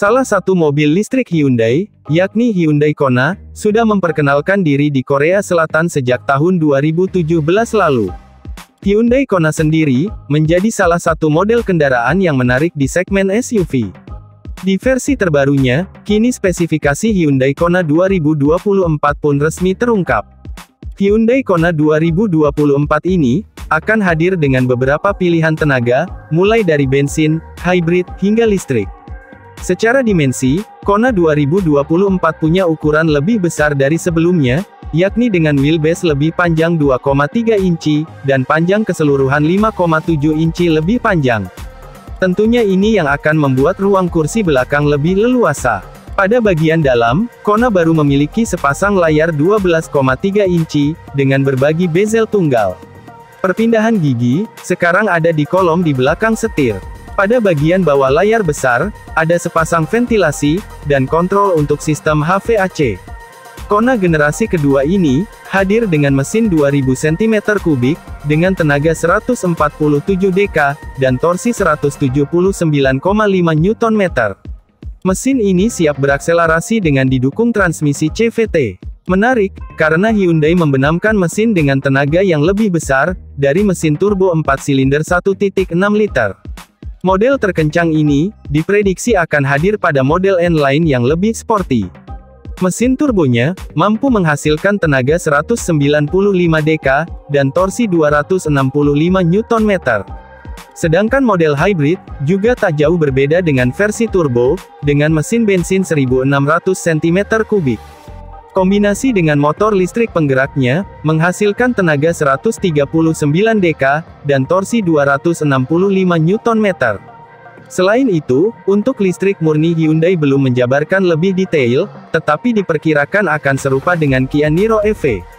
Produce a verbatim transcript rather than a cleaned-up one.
Salah satu mobil listrik Hyundai, yakni Hyundai Kona, sudah memperkenalkan diri di Korea Selatan sejak tahun dua ribu tujuh belas lalu. Hyundai Kona sendiri, menjadi salah satu model kendaraan yang menarik di segmen S U V. Di versi terbarunya, kini spesifikasi Hyundai Kona dua ribu dua puluh empat pun resmi terungkap. Hyundai Kona dua ribu dua puluh empat ini, akan hadir dengan beberapa pilihan tenaga, mulai dari bensin, hybrid, hingga listrik. Secara dimensi, Kona dua ribu dua puluh empat punya ukuran lebih besar dari sebelumnya, yakni dengan wheelbase lebih panjang dua koma tiga inci, dan panjang keseluruhan lima koma tujuh inci lebih panjang. Tentunya ini yang akan membuat ruang kursi belakang lebih leluasa. Pada bagian dalam, Kona baru memiliki sepasang layar dua belas koma tiga inci, dengan berbagi bezel tunggal. Perpindahan gigi, sekarang ada di kolom di belakang setir. Pada bagian bawah layar besar, ada sepasang ventilasi, dan kontrol untuk sistem H V A C. Kona generasi kedua ini, hadir dengan mesin dua ribu sentimeter kubik, dengan tenaga seratus empat puluh tujuh D K, dan torsi seratus tujuh puluh sembilan koma lima Newton meter. Mesin ini siap berakselerasi dengan didukung transmisi C V T. Menarik, karena Hyundai membenamkan mesin dengan tenaga yang lebih besar, dari mesin turbo empat silinder satu koma enam liter. Model terkencang ini, diprediksi akan hadir pada model N-Line yang lebih sporty. Mesin turbonya, mampu menghasilkan tenaga seratus sembilan puluh lima D K, dan torsi dua ratus enam puluh lima Newton meter. Sedangkan model hybrid, juga tak jauh berbeda dengan versi turbo, dengan mesin bensin seribu enam ratus sentimeter kubik. Kombinasi dengan motor listrik penggeraknya, menghasilkan tenaga seratus tiga puluh sembilan D K, dan torsi dua ratus enam puluh lima Newton meter. Selain itu, untuk listrik murni Hyundai belum menjabarkan lebih detail, tetapi diperkirakan akan serupa dengan Kia Niro E V.